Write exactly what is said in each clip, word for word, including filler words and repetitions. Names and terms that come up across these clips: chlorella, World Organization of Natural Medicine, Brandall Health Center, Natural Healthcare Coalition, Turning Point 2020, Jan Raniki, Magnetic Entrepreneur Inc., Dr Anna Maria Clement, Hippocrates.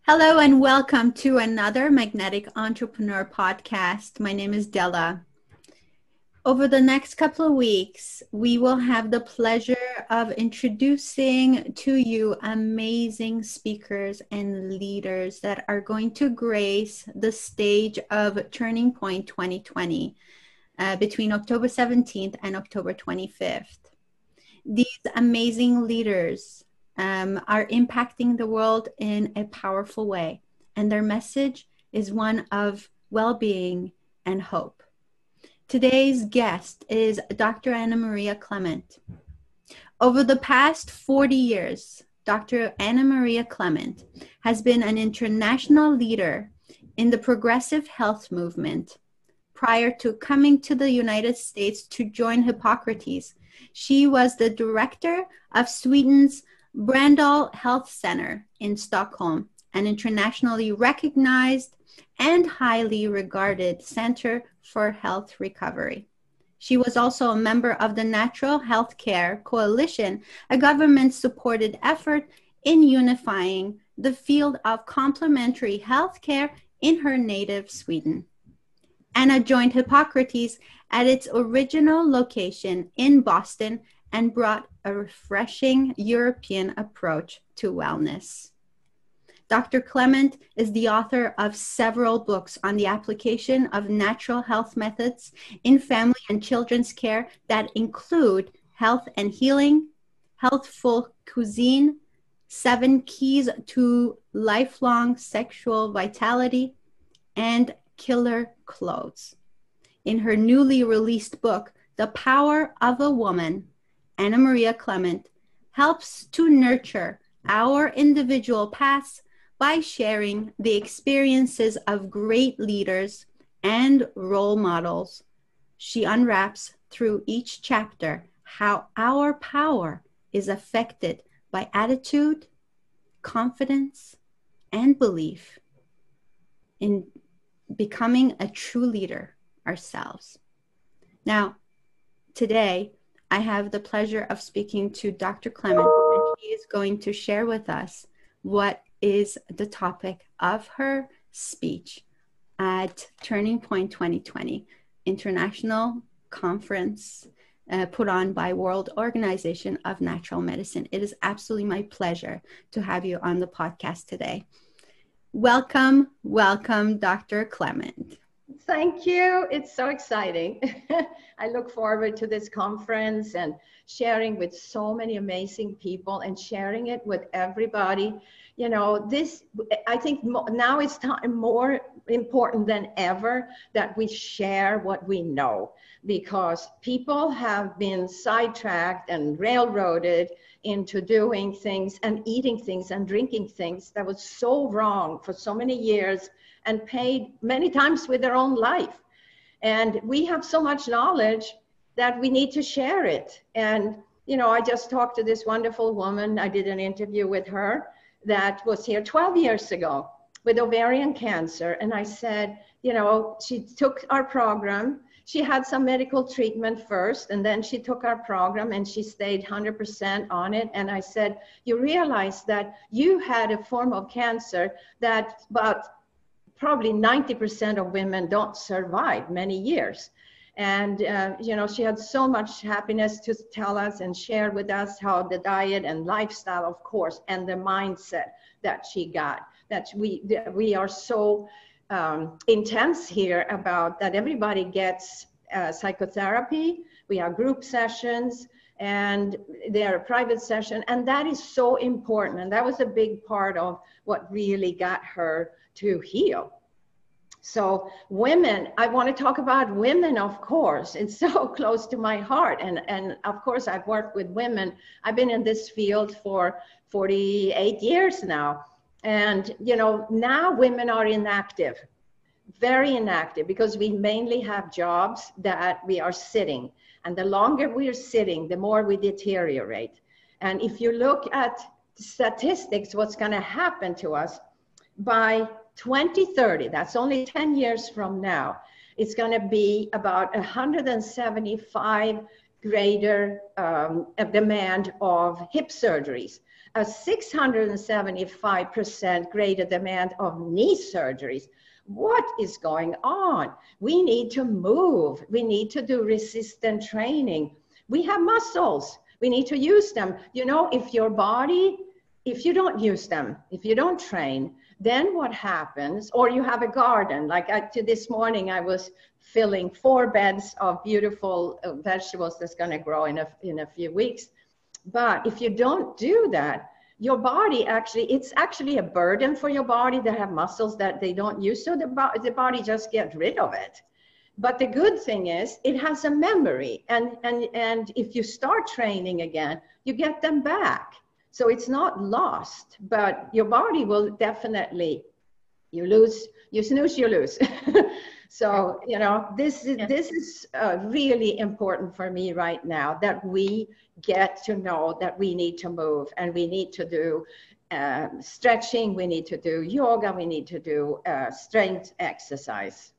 Hello and welcome to another Magnetic Entrepreneur podcast. My name is Della. Over the next couple of weeks, we will have the pleasure of introducing to you amazing speakers and leaders that are going to grace the stage of Turning Point twenty twenty uh, between October seventeenth and October twenty-fifth. These amazing leaders Um, are impacting the world in a powerful way, and their message is one of well-being and hope. Today's guest is Doctor Anna Maria Clement. Over the past forty years, Doctor Anna Maria Clement has been an international leader in the progressive health movement. Prior to coming to the United States to join Hippocrates, she was the director of Sweden's Brandall Health Center in Stockholm, an internationally recognized and highly regarded center for health recovery. She was also a member of the Natural Healthcare Coalition, a government-supported effort in unifying the field of complementary healthcare in her native Sweden. Anna joined Hippocrates at its original location in Boston and brought a refreshing European approach to wellness. Doctor Clement is the author of several books on the application of natural health methods in family and children's care that include Health and Healing, Healthful Cuisine, Seven Keys to Lifelong Sexual Vitality, and Killer Clothes. In her newly released book, The Power of a Woman, Anna Maria Clement helps to nurture our individual paths by sharing the experiences of great leaders and role models. She unwraps through each chapter how our power is affected by attitude, confidence, and belief in becoming a true leader ourselves. Now, today, I have the pleasure of speaking to Doctor Clement, and she is going to share with us what is the topic of her speech at Turning Point twenty twenty, International Conference uh, put on by World Organization of Natural Medicine. It is absolutely my pleasure to have you on the podcast today. Welcome, welcome, Doctor Clement. Thank you. It's so exciting. I look forward to this conference and sharing with so many amazing people and sharing it with everybody. You know, this, I think mo- now it's time more important than ever that we share what we know, because people have been sidetracked and railroaded into doing things and eating things and drinking things that was so wrong for so many years, and paid many times with their own life. And we have so much knowledge that we need to share it. And, you know, I just talked to this wonderful woman. I did an interview with her that was here twelve years ago with ovarian cancer. And I said, you know, she took our program. She had some medical treatment first, and then she took our program and she stayed one hundred percent on it. And I said, you realize that you had a form of cancer that about probably ninety percent of women don't survive many years. And, uh, you know, she had so much happiness to tell us and share with us how the diet and lifestyle, of course, and the mindset that she got, that we, that we are so um, intense here about that everybody gets uh, psychotherapy. We have group sessions and their private session. And that is so important. And that was a big part of what really got her to heal. So women, I want to talk about women, of course. It's so close to my heart. And, and of course, I've worked with women. I've been in this field for forty-eight years now. And, you know, now women are inactive, very inactive, because we mainly have jobs that we are sitting. And the longer we're sitting, the more we deteriorate. And if you look at statistics, what's going to happen to us by twenty thirty, that's only ten years from now, it's going to be about one hundred seventy-five greater um, demand of hip surgeries, a six hundred seventy-five percent greater demand of knee surgeries. What is going on? We need to move. We need to do resistance training. We have muscles. We need to use them. You know, if your body, if you don't use them, if you don't train, then what happens? Or you have a garden. Like I, to this morning, I was filling four beds of beautiful vegetables that's going to grow in a, in a few weeks. But if you don't do that, your body actually, it's actually a burden for your body to have muscles that they don't use. So the, bo the body just gets rid of it. But the good thing is it has a memory. And, and, and if you start training again, you get them back. So it's not lost, but your body will definitely, you lose, you snooze, you lose. So, you know, this is, this is uh, really important for me right now, that we get to know that we need to move and we need to do uh, stretching, we need to do yoga, we need to do uh, strength exercise.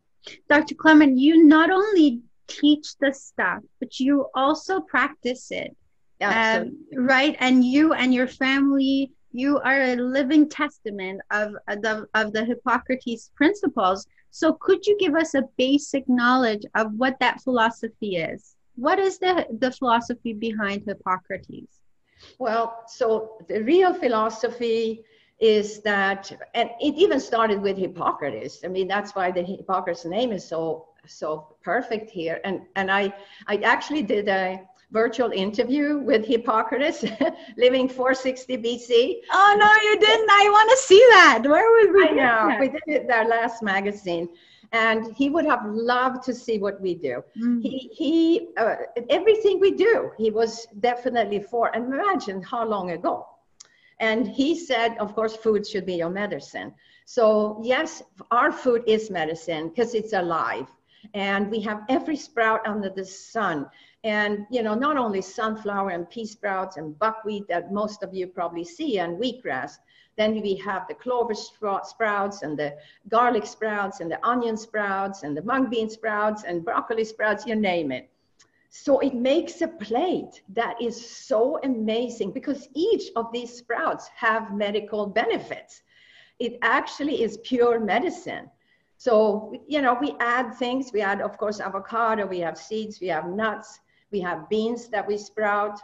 Doctor Clement, you not only teach the stuff, but you also practice it. Um, right, and you and your family, you are a living testament of, of, the, of the Hippocrates principles. So could you give us a basic knowledge of what that philosophy is? What is the, the philosophy behind Hippocrates? Well, so the real philosophy is that, and it even started with Hippocrates. I mean, that's why the Hippocrates name is so, so perfect here. And, and I, I actually did a virtual interview with Hippocrates, living four sixty B C. Oh, no, you didn't. I want to see that. Where would we? I know. We did it in our last magazine. And he would have loved to see what we do. Mm-hmm. He, he uh, everything we do, he was definitely for. Imagine how long ago. And he said, of course, food should be your medicine. So, yes, our food is medicine because it's alive. And we have every sprout under the sun. And, you know, not only sunflower and pea sprouts and buckwheat that most of you probably see, and wheatgrass, then we have the clover sprouts and the garlic sprouts and the onion sprouts and the mung bean sprouts and broccoli sprouts, you name it. So it makes a plate that is so amazing because each of these sprouts have medical benefits. It actually is pure medicine. So, you know, we add things, we add, of course, avocado, we have seeds, we have nuts, we have beans that we sprout,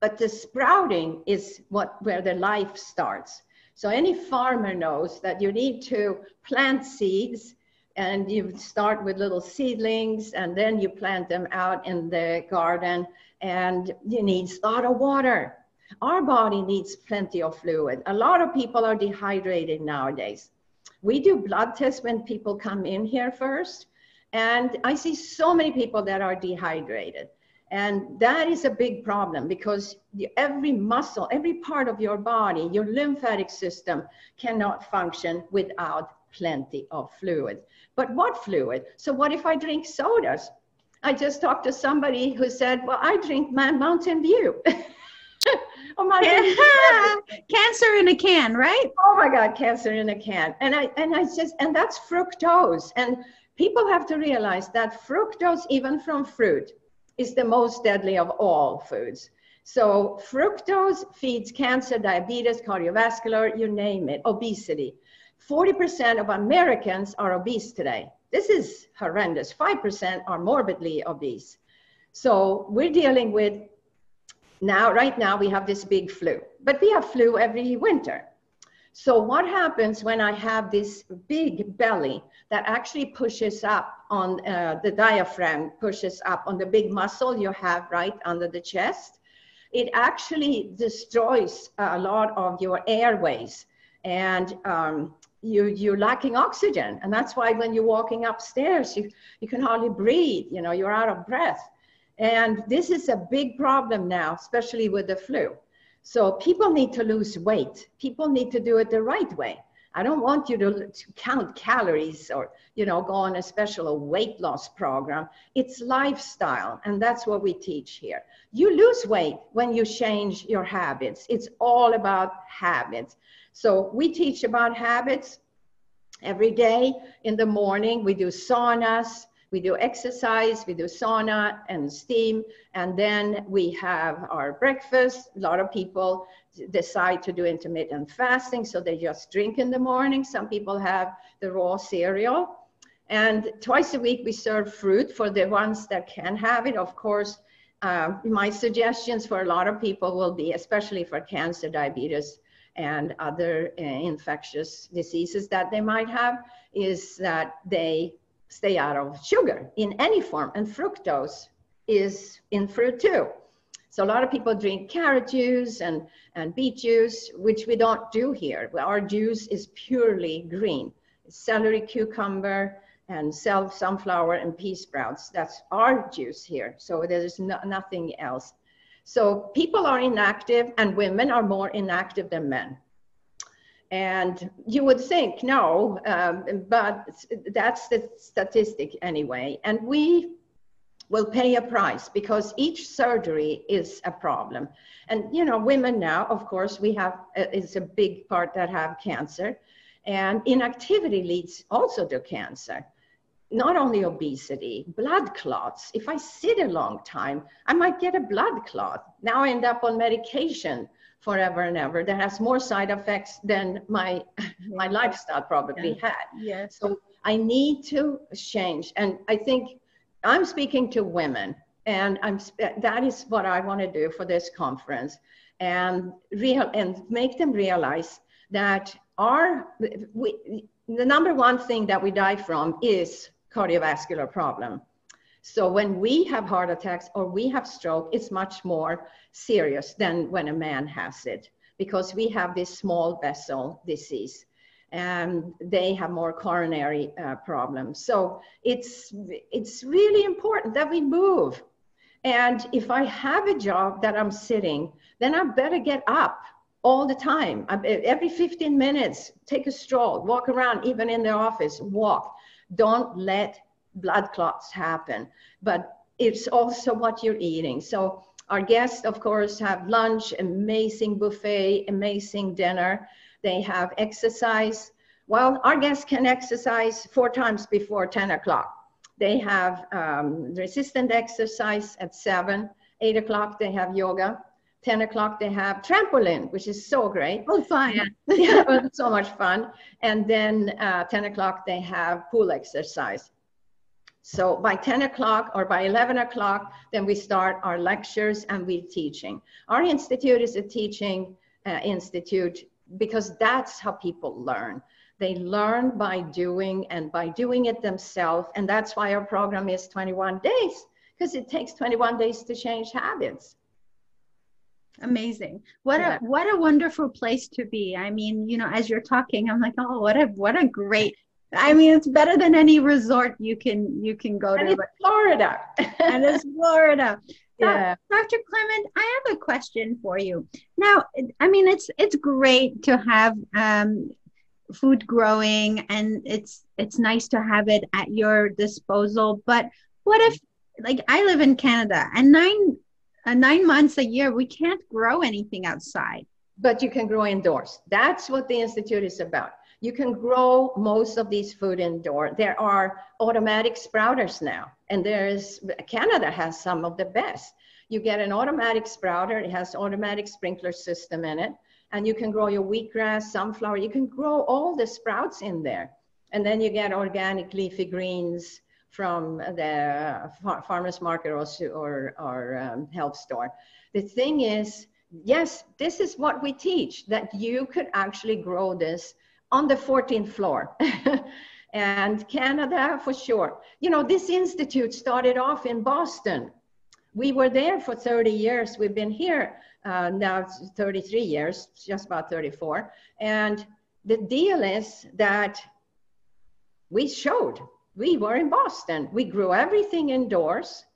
but the sprouting is what where the life starts. So any farmer knows that you need to plant seeds, and you start with little seedlings, and then you plant them out in the garden, and you need a lot of water. Our body needs plenty of fluid. A lot of people are dehydrated nowadays. We do blood tests when people come in here first. And I see so many people that are dehydrated. And that is a big problem because every muscle, every part of your body, your lymphatic system cannot function without plenty of fluid. But what fluid? So what if I drink sodas? I just talked to somebody who said, well, I drink my Mountain Dew. Oh my God. Cancer in a can, right? Oh my God, cancer in a can. And I and I just and that's fructose. And people have to realize that fructose, even from fruit, is the most deadly of all foods. So fructose feeds cancer, diabetes, cardiovascular, you name it, obesity. forty percent of Americans are obese today. This is horrendous. five percent are morbidly obese. So we're dealing with Now, right now, we have this big flu, but we have flu every winter. So what happens when I have this big belly that actually pushes up on uh, the diaphragm, pushes up on the big muscle you have right under the chest? It actually destroys a lot of your airways, and um, you, you're lacking oxygen. And that's why when you're walking upstairs, you, you can hardly breathe, you know, you're out of breath. And this is a big problem now, especially with the flu. So people need to lose weight. People need to do it the right way. I don't want you to, to count calories or, you know, go on a special weight loss program. It's lifestyle. And that's what we teach here. You lose weight when you change your habits. It's all about habits. So we teach about habits. every day. In the morning, we do saunas, we do exercise, we do sauna and steam, and then we have our breakfast. A lot of people decide to do intermittent fasting, so they just drink in the morning. Some people have the raw cereal. And twice a week, we serve fruit for the ones that can have it. Of course, uh, my suggestions for a lot of people will be, especially for cancer, diabetes, and other uh, infectious diseases that they might have, is that they stay out of sugar in any form, and fructose is in fruit too. So a lot of people drink carrot juice and, and beet juice, which we don't do here. Our juice is purely green. It's celery, cucumber, and sunflower and pea sprouts. That's our juice here. So there's no, nothing else. So people are inactive, and women are more inactive than men. And you would think, no, um, but that's the statistic anyway. And we will pay a price because each surgery is a problem. And, you know, women now, of course, we have, it's a big part that have cancer. And inactivity leads also to cancer. Not only obesity, blood clots. If I sit a long time, I might get a blood clot. Now I end up on medication forever and ever that has more side effects than my, my lifestyle probably yeah. had. Yeah. So I need to change. And I think I'm speaking to women, and I'm, that is what I want to do for this conference, and, real, and make them realize that our, we, the number one thing that we die from is cardiovascular problem. So when we have heart attacks or we have stroke, it's much more serious than when a man has it, because we have this small vessel disease, and they have more coronary uh, problems. So it's, it's really important that we move. And if I have a job that I'm sitting, then I better get up all the time. I, every fifteen minutes, take a stroll, walk around, even in the office, walk. Don't let blood clots happen, but it's also what you're eating. So our guests, of course, have lunch, amazing buffet, amazing dinner. They have exercise. Well, our guests can exercise four times before ten o'clock. They have um, resistant exercise at seven, eight o'clock they have yoga, ten o'clock they have trampoline, which is so great. Oh, fun. Yeah, yeah, so much fun. And then uh, ten o'clock they have pool exercise. So by ten o'clock or by eleven o'clock, then we start our lectures and we're teaching. Our institute is a teaching uh, institute because that's how people learn. They learn by doing and by doing it themselves. And that's why our program is twenty-one days, because it takes twenty-one days to change habits. Amazing. What a, what a wonderful place to be. I mean, you know, as you're talking, I'm like, oh, what a, what a great, I mean, it's better than any resort you can you can go to. And it's Florida. And it's Florida. Yeah. Doctor Clement, I have a question for you. Now, I mean, it's it's great to have um, food growing, and it's it's nice to have it at your disposal. But what if, like, I live in Canada, and nine uh, nine months a year we can't grow anything outside. But you can grow indoors. That's what the Institute is about. You can grow most of these food indoor. There are automatic sprouters now, and there's, Canada has some of the best. You get an automatic sprouter, it has automatic sprinkler system in it, and you can grow your wheatgrass, sunflower, you can grow all the sprouts in there. And then you get organic leafy greens from the far farmer's market or, or, or um, health store. The thing is, yes, this is what we teach, that you could actually grow this on the fourteenth floor. And Canada, for sure. You know, this institute started off in Boston. We were there for thirty years. We've been here uh, now thirty-three years, just about thirty-four. And the deal is that we showed, we were in Boston. We grew everything indoors.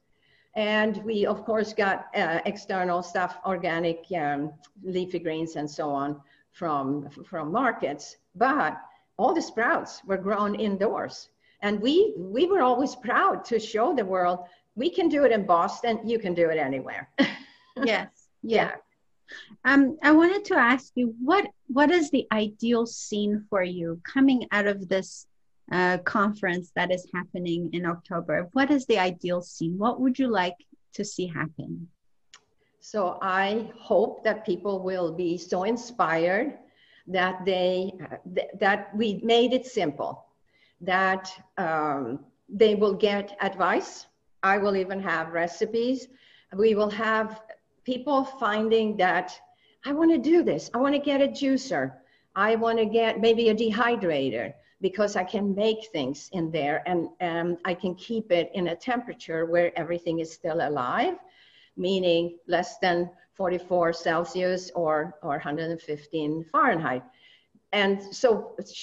And we, of course, got uh, external stuff, organic um, leafy greens and so on from, from markets. But all the sprouts were grown indoors. And we, we were always proud to show the world, we can do it in Boston, you can do it anywhere. Yes. Yeah. Um, I wanted to ask you, what what is the ideal scene for you coming out of this uh, conference that is happening in October? What is the ideal scene? What would you like to see happen? So I hope that people will be so inspired that they th that we made it simple, that um, they will get advice. I will even have recipes. We will have people finding that I want to do this. I want to get a juicer. I want to get maybe a dehydrator because I can make things in there, and, and I can keep it in a temperature where everything is still alive, meaning less than forty-four Celsius or, or one hundred fifteen Fahrenheit. And so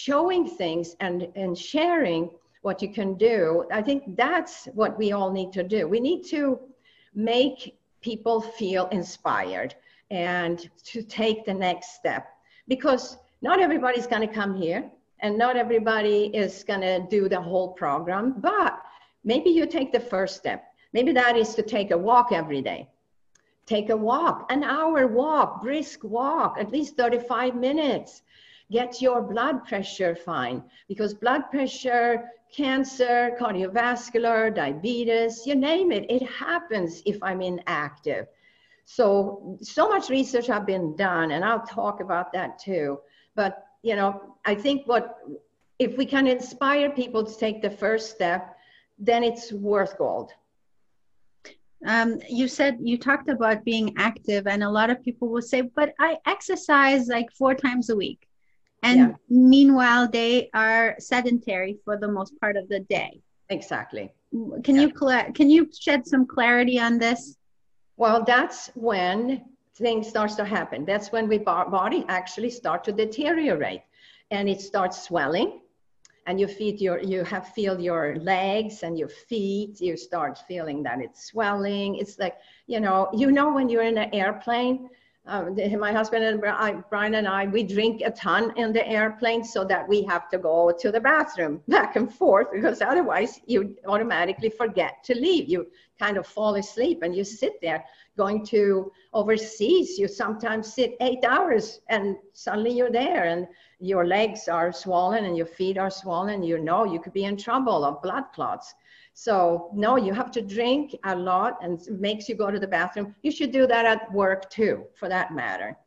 showing things and, and sharing what you can do, I think that's what we all need to do. We need to make people feel inspired and to take the next step, because not everybody's going to come here and not everybody is going to do the whole program, but maybe you take the first step. Maybe that is to take a walk every day. Take a walk, an hour walk, brisk walk, at least thirty-five minutes. Get your blood pressure fine, because blood pressure, cancer, cardiovascular, diabetes, you name it, it happens if I'm inactive. So, so much research has been done, and I'll talk about that too. But, you know, I think what, if we can inspire people to take the first step, then it's worth gold. Um, you said, you talked about being active, and a lot of people will say, but I exercise like four times a week. And yeah. Meanwhile, they are sedentary for the most part of the day. Exactly. Can, yeah. you, can you shed some clarity on this? Well, that's when things starts to happen. That's when we body actually start to deteriorate, and it starts swelling. And you feel your, you have feel your legs and your feet, you start feeling that it's swelling. It's like, you know, you know, when you're in an airplane, uh, the, my husband and I, Brian and I, we drink a ton in the airplane so that we have to go to the bathroom back and forth, because otherwise you automatically forget to leave. You kind of fall asleep and you sit there. Going to overseas, you sometimes sit eight hours and suddenly you're there and your legs are swollen and your feet are swollen. You know, you could be in trouble of blood clots. So no, you have to drink a lot, and it makes you go to the bathroom. You should do that at work too, for that matter.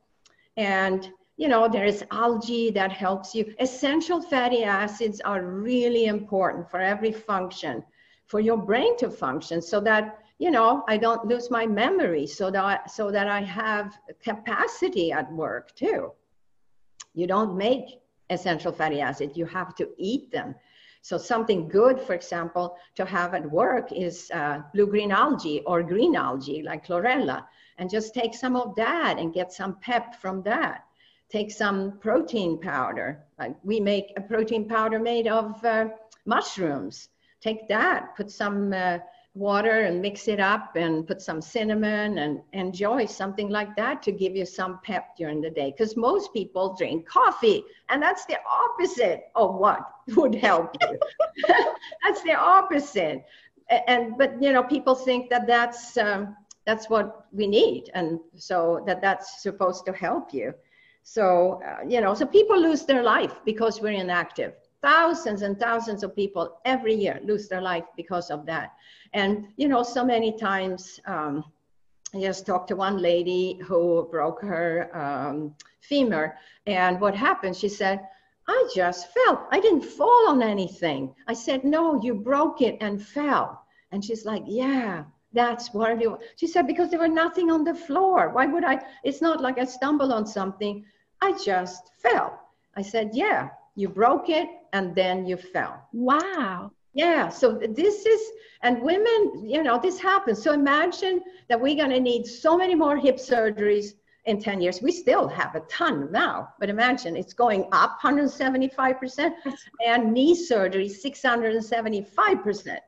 And you know, there is algae that helps you. Essential fatty acids are really important for every function, for your brain to function, so that, you know, I don't lose my memory, so that I, so that I have capacity at work too. You don't make essential fatty acids, you have to eat them. So something good, for example, to have at work is uh, blue-green algae or green algae like chlorella, and just take some of that and get some pep from that. Take some protein powder. Like we make a protein powder made of uh, mushrooms. Take that, put some uh, water and mix it up and put some cinnamon and enjoy something like that to give you some pep during the day. Because most people drink coffee, and that's the opposite of what would help you. That's the opposite. And, but you know, people think that that's, um, that's what we need. And so that that's supposed to help you. So, uh, you know, so people lose their life because we're inactive. Thousands and thousands of people every year lose their life because of that. And, you know, so many times, um, I just talked to one lady who broke her um, femur. And what happened, she said, I just fell. I didn't fall on anything. I said, no, you broke it and fell. And she's like, yeah, that's what I do. She said, because there was nothing on the floor. Why would I? It's not like I stumbled on something. I just fell. I said, yeah, you broke it. And then you fell. Wow. Yeah. So this is, and women, you know, this happens. So imagine that we're going to need so many more hip surgeries in ten years. We still have a ton now, but imagine it's going up one hundred seventy-five percent, and knee surgery six hundred seventy-five percent.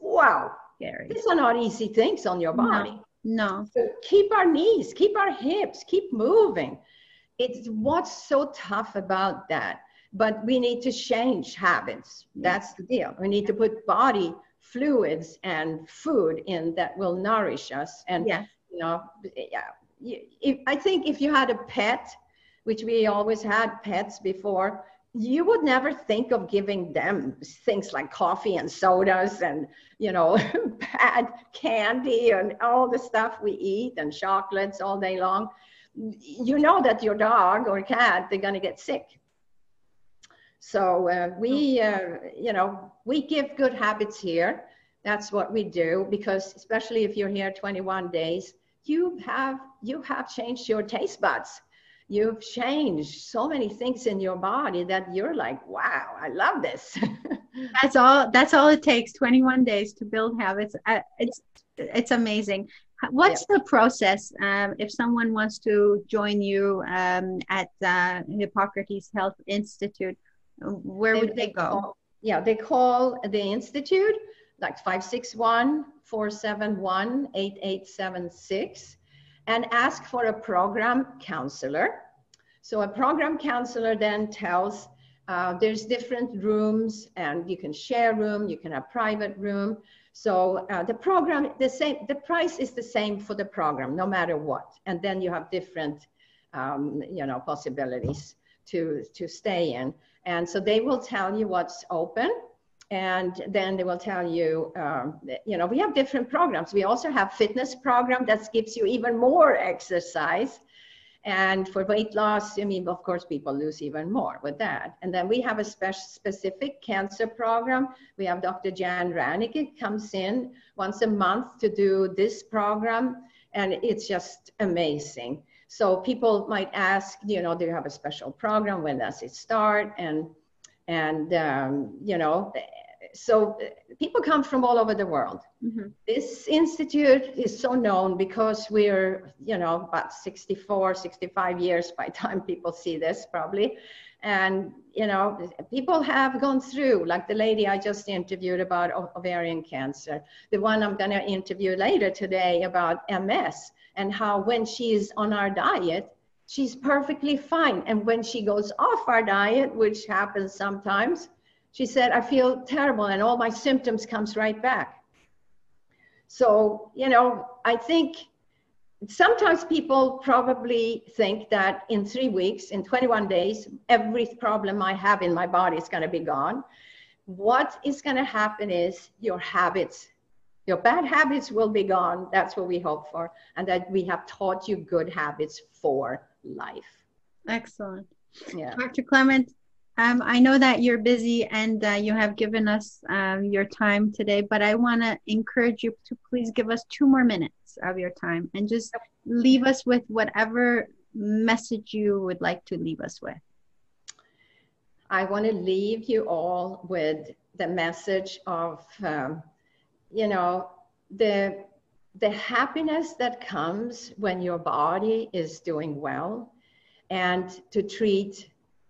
Wow. Scary. These are not easy things on your body. No. No. So keep our knees, keep our hips, keep moving. It's what's so tough about that. But we need to change habits. That's the deal. We need to put body fluids and food in that will nourish us. And, yeah. you know, yeah, if, I think if you had a pet, which we always had pets before, you would never think of giving them things like coffee and sodas and, you know, bad candy and all the stuff we eat and chocolates all day long. You know that your dog or cat, they're going to get sick. So uh, we, uh, you know, we give good habits here. That's what we do, because especially if you're here twenty-one days, you have, you have changed your taste buds. You've changed so many things in your body that you're like, wow, I love this. That's all, that's all it takes, twenty-one days to build habits. It's, it's amazing. What's yeah. the process um, if someone wants to join you um, at uh, Hippocrates Health Institute? Where would they, they go? Call, yeah, they call the Institute, like five six one, four seven one, eight eight seven six. And ask for a program counselor. So a program counselor then tells, uh, there's different rooms, and you can share room, you can have private room. So uh, the program, the same, the price is the same for the program, no matter what. And then you have different, um, you know, possibilities to, to stay in. And so they will tell you what's open. And then they will tell you, um, you know, we have different programs. We also have fitness program that gives you even more exercise. And for weight loss, I mean, of course, people lose even more with that. And then we have a special specific cancer program. We have Doctor Jan Raniki comes in once a month to do this program. And it's just amazing. So people might ask, you know, do you have a special program? When does it start? And, and um, you know, so people come from all over the world. Mm-hmm. This institute is so known because we're, you know, about sixty-four, sixty-five years by the time people see this probably. And, you know, people have gone through, like the lady I just interviewed about ovarian cancer, the one I'm going to interview later today about M S, and how when she is on our diet, she's perfectly fine. And when she goes off our diet, which happens sometimes, she said, I feel terrible, and all my symptoms comes right back. So, you know, I think sometimes people probably think that in three weeks, in twenty-one days, every problem I have in my body is going to be gone. What is going to happen is your habits, your bad habits will be gone. That's what we hope for. And that we have taught you good habits for life. Excellent. Yeah. Doctor Clement, Um, I know that you're busy and uh, you have given us um, your time today, but I want to encourage you to please give us two more minutes of your time and just leave us with whatever message you would like to leave us with. I want to leave you all with the message of, um, you know, the, the happiness that comes when your body is doing well, and to treat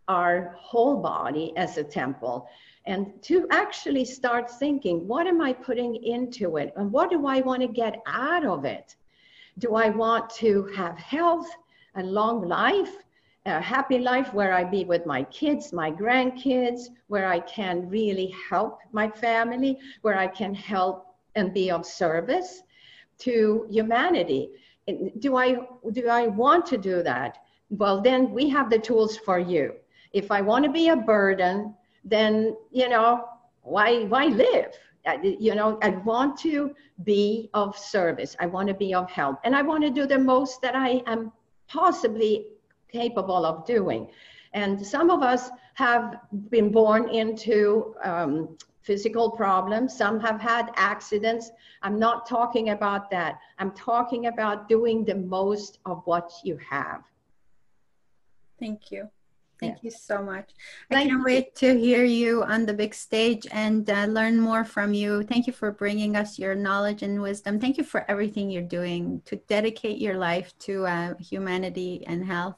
our whole body as a temple, and to actually start thinking, what am I putting into it, and what do I want to get out of it? Do I want to have health, a long life, a happy life where I be with my kids, my grandkids, where I can really help my family, where I can help and be of service to humanity? Do I, do I want to do that? Well, then we have the tools for you. If I want to be a burden, then, you know, why, why live? I, you know, I want to be of service. I want to be of help. And I want to do the most that I am possibly capable of doing. And some of us have been born into um, physical problems. Some have had accidents. I'm not talking about that. I'm talking about doing the most of what you have. Thank you. Thank you so much. I can't wait to hear you on the big stage and uh, learn more from you. Thank you for bringing us your knowledge and wisdom. Thank you for everything you're doing to dedicate your life to uh, humanity and health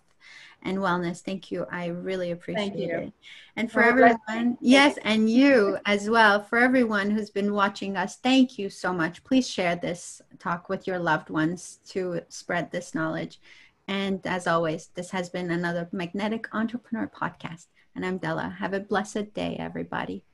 and wellness. Thank you. I really appreciate Thank you. it. And for well, everyone, yes, and you as well, for everyone who's been watching us, thank you so much. Please share this talk with your loved ones to spread this knowledge. And as always, this has been another Magnetic Entrepreneur podcast. And I'm Della. Have a blessed day, everybody.